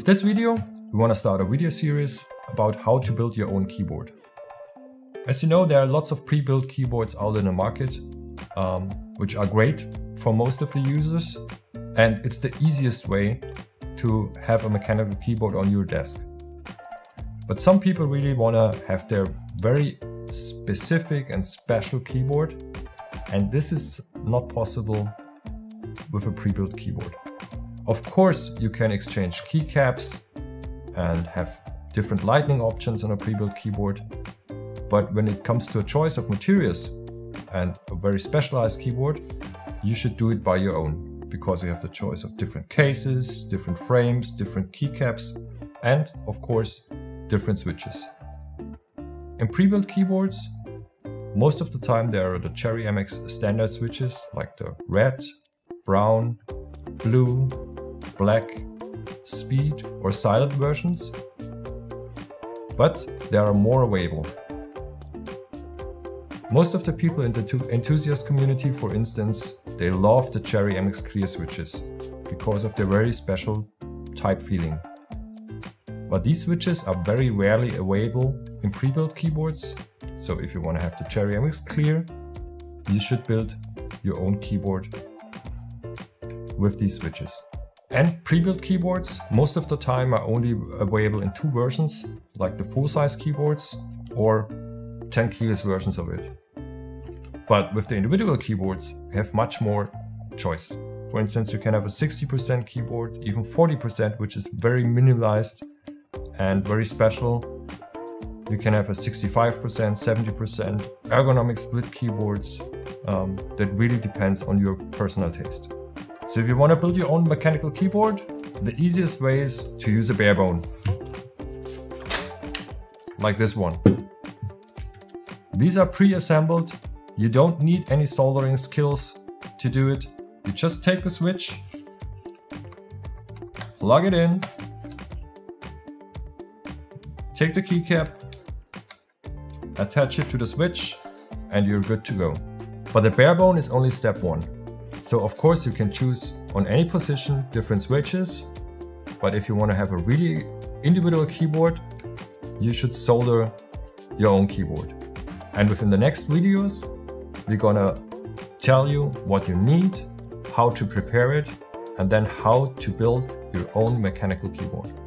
With this video, we want to start a video series about how to build your own keyboard. As you know, there are lots of pre-built keyboards out in the market, which are great for most of the users, and it's the easiest way to have a mechanical keyboard on your desk. But some people really want to have their very specific and special keyboard, and this is not possible with a pre-built keyboard. Of course, you can exchange keycaps and have different lightning options on a pre-built keyboard, but when it comes to a choice of materials and a very specialized keyboard, you should do it by your own, because you have the choice of different cases, different frames, different keycaps, and of course, different switches. In pre-built keyboards, most of the time there are the Cherry MX standard switches, like the red, brown, blue, black, speed or silent versions, but they are more available. Most of the people in the enthusiast community, for instance, they love the Cherry MX Clear switches because of their very special type feeling. But these switches are very rarely available in pre-built keyboards, so if you want to have the Cherry MX Clear, you should build your own keyboard with these switches. And pre-built keyboards most of the time are only available in two versions, like the full-size keyboards or 10 keyless versions of it. But with the individual keyboards, you have much more choice. For instance, you can have a 60% keyboard, even 40%, which is very minimalized and very special. You can have a 65%, 70%, ergonomic split keyboards. That really depends on your personal taste. So if you want to build your own mechanical keyboard, the easiest way is to use a bare bone. Like this one. These are pre-assembled. You don't need any soldering skills to do it. You just take the switch, plug it in, take the keycap, attach it to the switch, and you're good to go. But the bare bone is only step one. So of course you can choose on any position different switches, but if you want to have a really individual keyboard, you should solder your own keyboard. And within the next videos, we're gonna tell you what you need, how to prepare it, and then how to build your own mechanical keyboard.